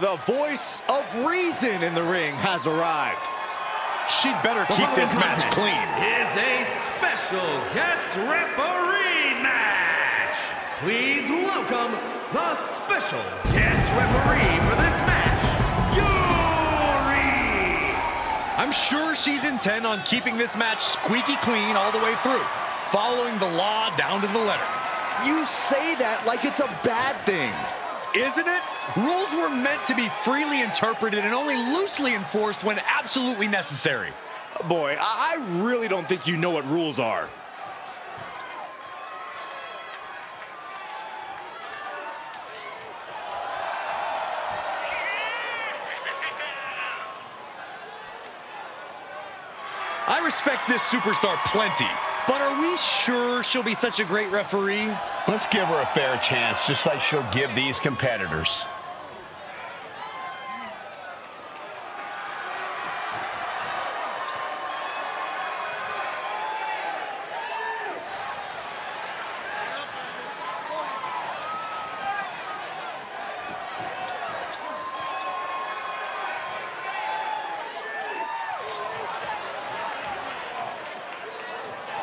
The voice of reason in the ring has arrived. She'd better keep this match clean. Is a special guest referee match. Please welcome the special guest referee for this match, Yuri. I'm sure she's intent on keeping this match squeaky clean all the way through, following the law down to the letter. You say that like it's a bad thing, isn't it? Rules were meant to be freely interpreted and only loosely enforced when absolutely necessary. Boy, I really don't think you know what rules are. I respect this superstar plenty, but are we sure she'll be such a great referee? Let's give her a fair chance, just like she'll give these competitors.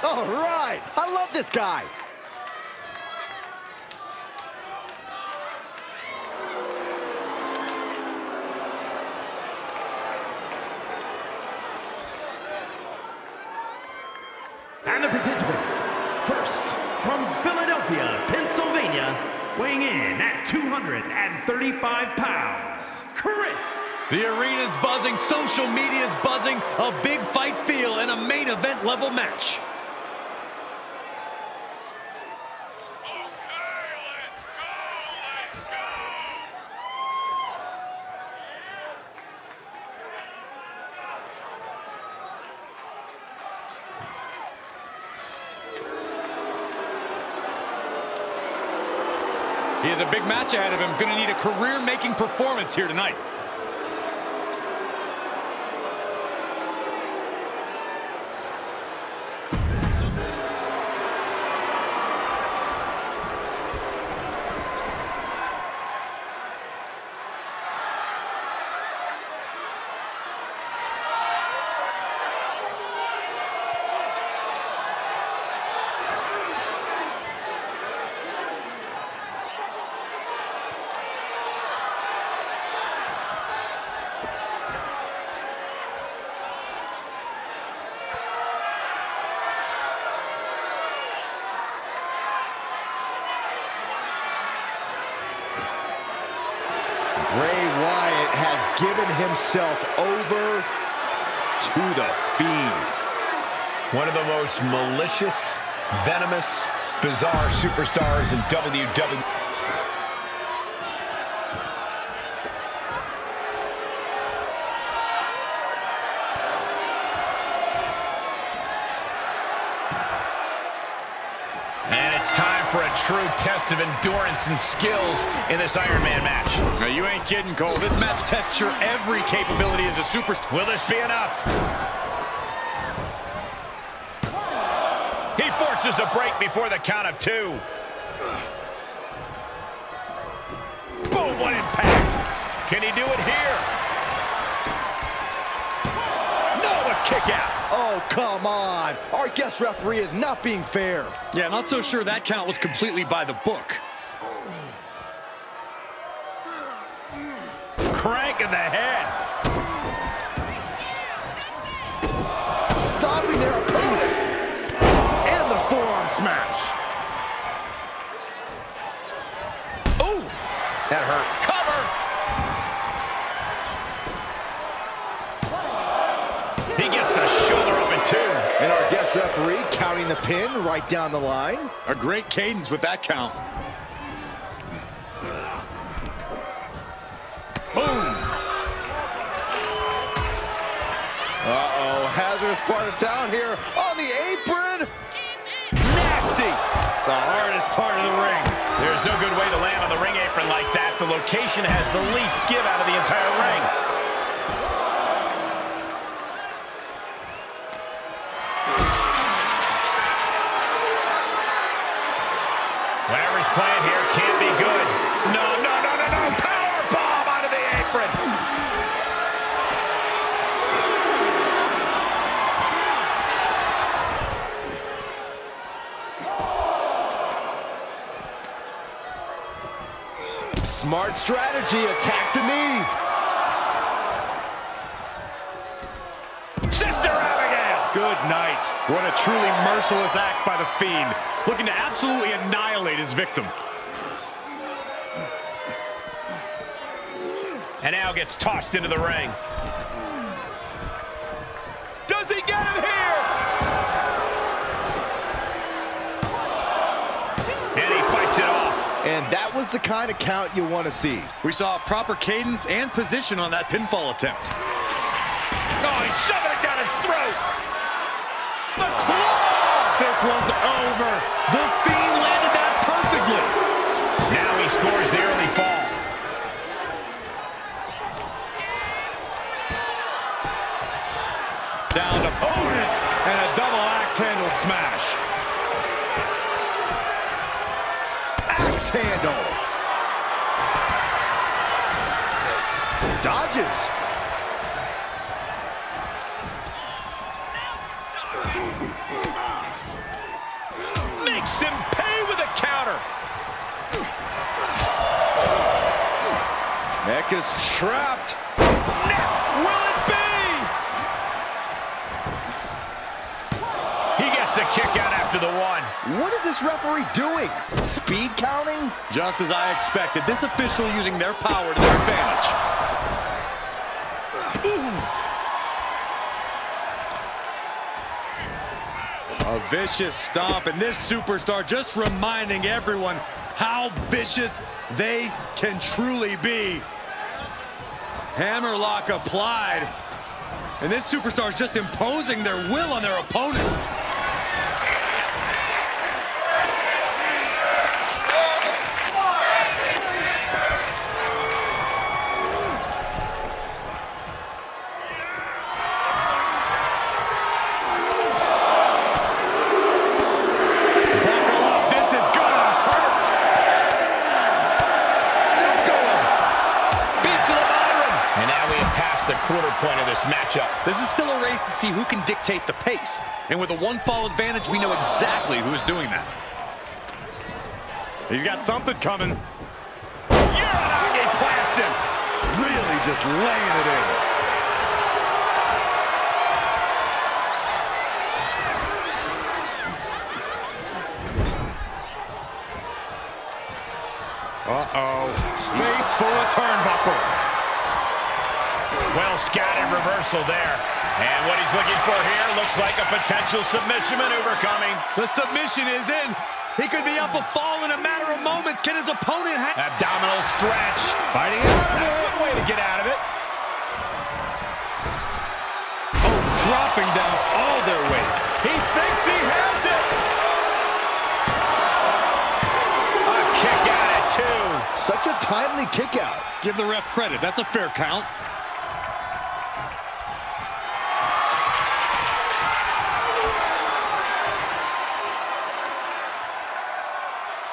All right, I love this guy. And the participants, first from Philadelphia, Pennsylvania, weighing in at 235 pounds, Chris. The arena's buzzing, social media's buzzing, a big fight feel and a main event level match. He has a big match ahead of him. Gonna need a career-making performance here tonight. Bray Wyatt has given himself over to The Fiend. One of the most malicious, venomous, bizarre superstars in WWE. For a true test of endurance and skills in this Iron Man match. Now you ain't kidding, Cole. This match tests your every capability as a superstar. Will this be enough? He forces a break before the count of two. Boom, what impact. Can he do it here? No, a kick out. Oh, come on. Our guest referee is not being fair. Yeah, not so sure that count was completely by the book. Crank in the head. Stopping their opponent. And the forearm smash. Oh, that hurt. Cover. He gets the shoulder up in two. And our guest referee counting the pin right down the line. A great cadence with that count. Boom. Uh-oh, hazardous part of town here on the apron. Nasty. The hardest part of the ring. There's no good way to land on the ring apron like that. The location has the least give out of the entire ring. Whatever's playing here can't be good. No, no, no, no, no. Powerbomb out of the apron. Smart strategy, attack the knee. Sister Abigail! Good night. What a truly merciless act by The Fiend, looking to absolutely annihilate his victim. And now gets tossed into the ring. Does he get him here? And he fights it off. And that was the kind of count you want to see. We saw proper cadence and position on that pinfall attempt. Oh, he's shoving it down his throat. The claw! This one's over. The Fiend landed that perfectly. Now he scores the early fall. Down to Bowden, and a double axe handle smash. Axe handle. Dodges. Makes him pay with a counter. Neck is trapped. Now, will it be? The kick out after the one. What is this referee doing? Speed counting? Just as I expected, this official using their power to their advantage. Ooh. A vicious stomp, and this superstar just reminding everyone how vicious they can truly be. Hammerlock applied, and this superstar is just imposing their will on their opponent. Point of this matchup. This is still a race to see who can dictate the pace. And with a one-fall advantage, we know exactly who is doing that. He's got something coming. Uranagi plants him. Really just laying it in. Uh-oh. Face full of turnbuckle. Well scattered reversal there. And what he's looking for here looks like a potential submission maneuver coming. The submission is in. He could be up a fall in a matter of moments. Can his opponent have abdominal stretch? Fighting out. That's one way to get out of it. Oh, dropping down all their weight. He thinks he has it. A kick out at two. Such a timely kick out. Give the ref credit. That's a fair count.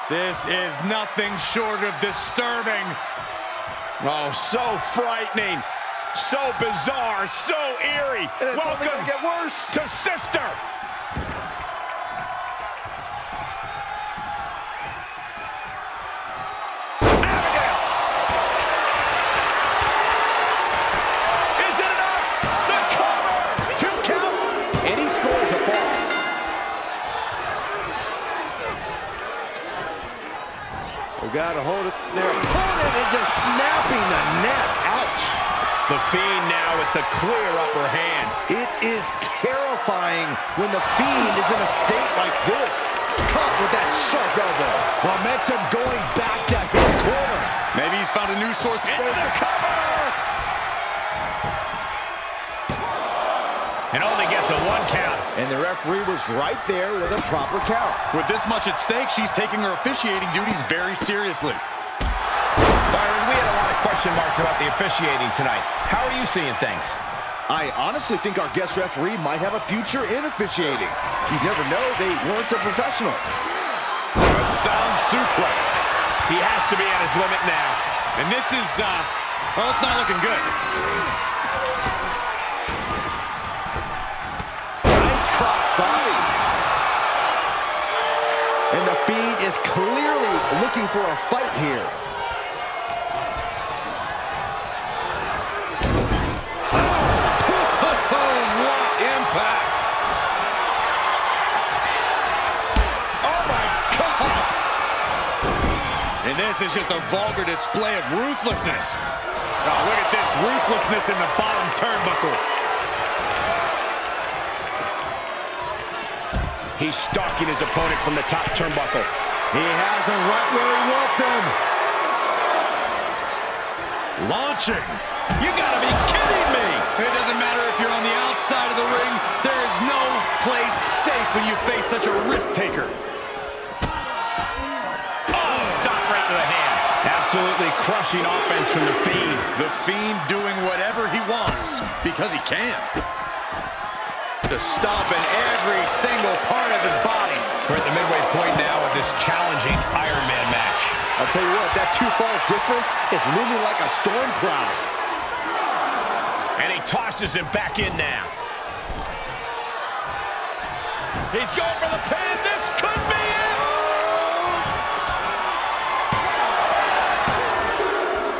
This is nothing short of disturbing. Oh, so frightening, so bizarre, so eerie. And it's welcome only gonna get worse. To Sister. Abigail. Is it enough? The cover. 2 count. And he scores a fall. We got to hold it there. Opponent is just snapping the neck. Ouch. The Fiend now with the clear upper hand. It is terrifying when The Fiend is in a state like this. Caught with that sharp elbow. Momentum going back to his corner. Maybe he's found a new source. Into the cover! And only gets a 1 count. And the referee was right there with a proper count. With this much at stake, she's taking her officiating duties very seriously. Byron, we had a lot of question marks about the officiating tonight. How are you seeing things? I honestly think our guest referee might have a future in officiating. You never know, they weren't a professional. A sound suplex. He has to be at his limit now. And this is, well, it's not looking good. Body. And The Fiend is clearly looking for a fight here. this is just a vulgar display of ruthlessness. Oh, look at this ruthlessness in the bottom turnbuckle. He's stalking his opponent from the top turnbuckle. He has him right where he wants him. Launching. You gotta be kidding me. It doesn't matter if you're on the outside of the ring. There is no place safe when you face such a risk taker. Absolutely crushing offense from The Fiend. The Fiend doing whatever he wants because he can. Just stomping every single part of his body. We're at the midway point now of this challenging Iron Man match. I'll tell you what, that 2 falls difference is looming like a storm cloud. And he tosses him back in now. He's going for the pin. This could be it.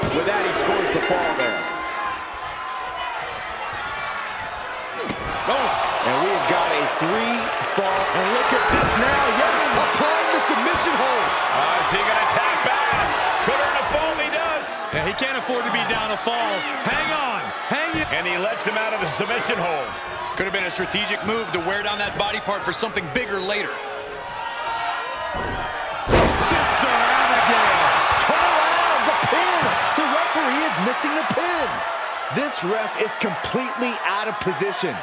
With that, he scores the fall there. Oh, and we've got a 3 fall. And look at this now. Yes, applying the submission hold. Is he going to tap out? Could earn a fall. He does. Yeah, he can't afford to be down a fall. Hang on. Hang it. And he lets him out of the submission hold. Could have been a strategic move to wear down that body part for something bigger later. Missing the pin. This ref is completely out of position.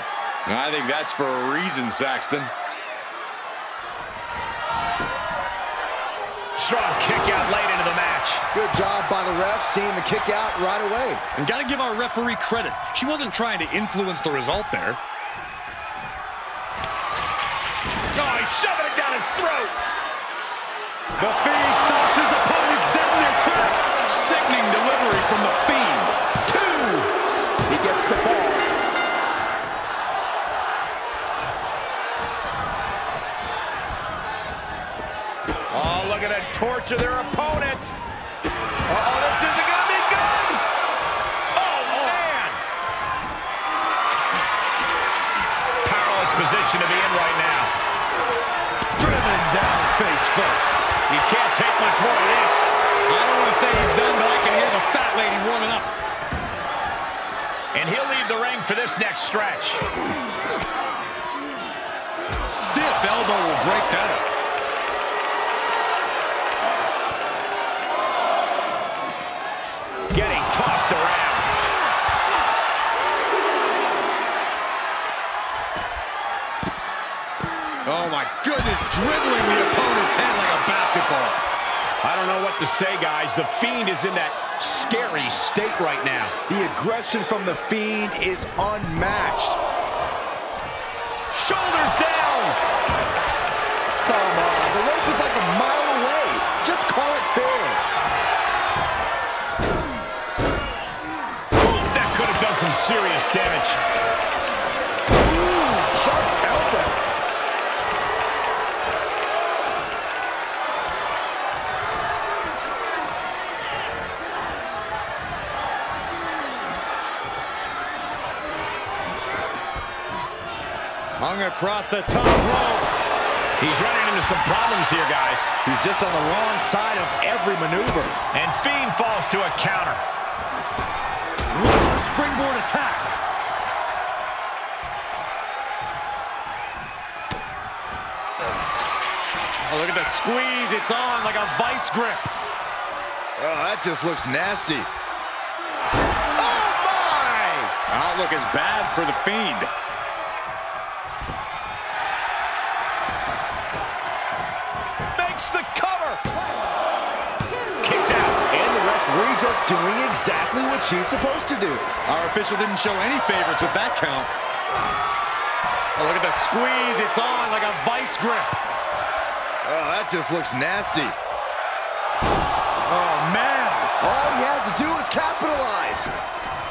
I think that's for a reason, Saxton. Strong kick out late into the match. Good job by the ref seeing the kick out right away. And gotta give our referee credit. She wasn't trying to influence the result there. Oh, he's shoving it down his throat. The Fiend stops his opponent's dead in their tracks. Sickening delivery from The Fiend. 2. He gets the fall. Oh, look at that torture their opponent. Uh-oh, this isn't going to be good. Oh, man. Powerless position to be in right now. Driven down face first. You can't take much more of this. I don't want to say he's done, but I can hear the fat lady warming up. And he'll leave the ring for this next stretch. Stiff elbow will break that up. Getting tossed around. Oh my goodness, dribbling the opponent's head like a basketball. I don't know what to say, guys. The Fiend is in that scary state right now. The aggression from The Fiend is unmatched. Shoulders down! Come on, the rope is like a mile away. Just call it fair. Ooh, that could have done some serious damage. Ooh, sharp elbow. Hung across the top rope. He's running into some problems here, guys. He's just on the wrong side of every maneuver. And Fiend falls to a counter. Springboard attack. Oh, look at the squeeze. It's on like a vice grip. Oh, that just looks nasty. Oh, my! Outlook is bad for The Fiend. Just doing exactly what she's supposed to do. Our official didn't show any favorites with that count. Oh, look at the squeeze. It's on like a vice grip. Oh, that just looks nasty. Oh, man. All he has to do is capitalize.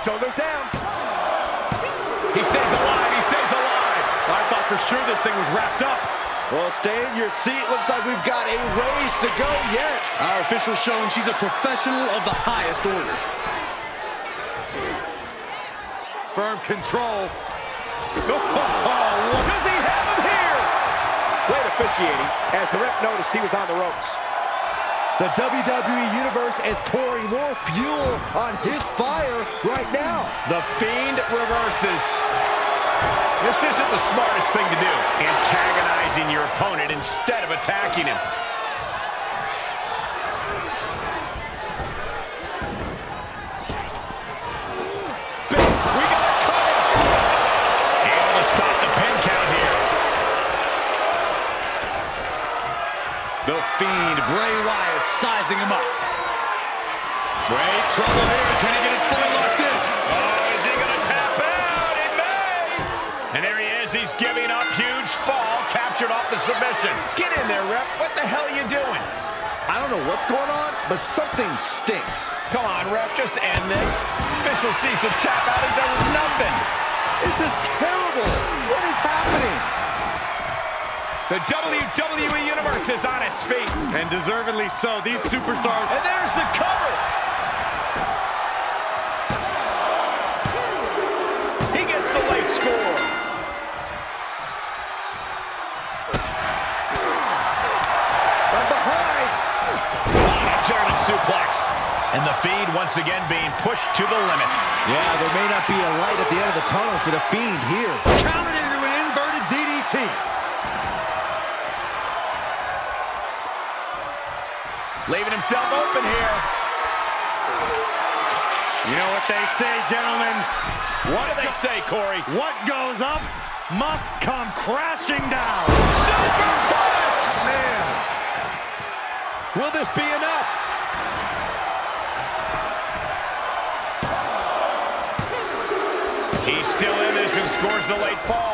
Shoulders down. He stays alive. He stays alive. I thought for sure this thing was wrapped up. Well, stay in your seat. Looks like we've got a ways to go yet. Our official's showing she's a professional of the highest order. Firm control. Oh, does he have him here? Great officiating as the ref noticed he was on the ropes. The WWE Universe is pouring more fuel on his fire right now. The Fiend reverses. This isn't the smartest thing to do, antagonizing your opponent instead of attacking him. The Fiend, Bray Wyatt, sizing him up. Bray, trouble here. Can he get it fully locked in? Oh, is he going to tap out? He may. And there he is. He's giving up. Huge fall. Captured off the submission. Get in there, ref. What the hell are you doing? I don't know what's going on, but something stinks. Come on, ref. Just end this. Official sees the tap out and does nothing. This is terrible. What is happening? The WWE Universe is on its feet. And deservedly so. These superstars. And there's the cover. He gets the late score. From behind. A German suplex. And the Fiend once again being pushed to the limit. Yeah, there may not be a light at the end of the tunnel for the Fiend here. Countered into an inverted DDT. Leaving himself open here. You know what they say, gentlemen? What do they say, Corey? What goes up must come crashing down. Superplex! Man. Will this be enough? He's still in this and scores the late fall.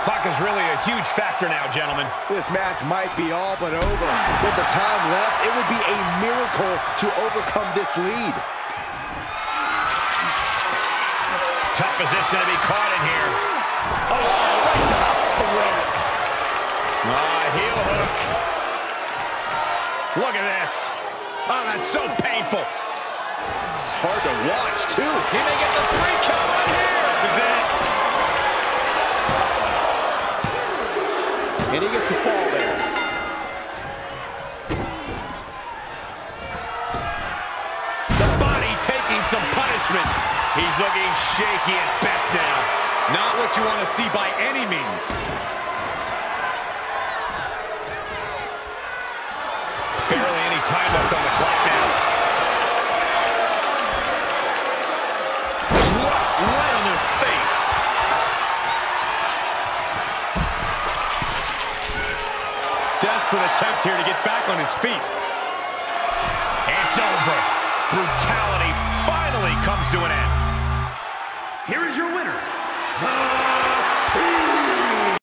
Clock is really a huge factor now, gentlemen. This match might be all but over. With the time left, it would be a miracle to overcome this lead. Tough position to be caught in here. Oh, right to the throat. Heel hook. Look at this. Oh, that's so painful. It's hard to watch, too. He may get the 3 count right here. This is it. And he gets a fall there. The body taking some punishment. He's looking shaky at best now. Not what you want to see by any means. Barely any time left on the clock now. Dropped right on their face. Desperate attempt here to get back on his feet. It's over. Brutality finally comes to an end. Here is your winner.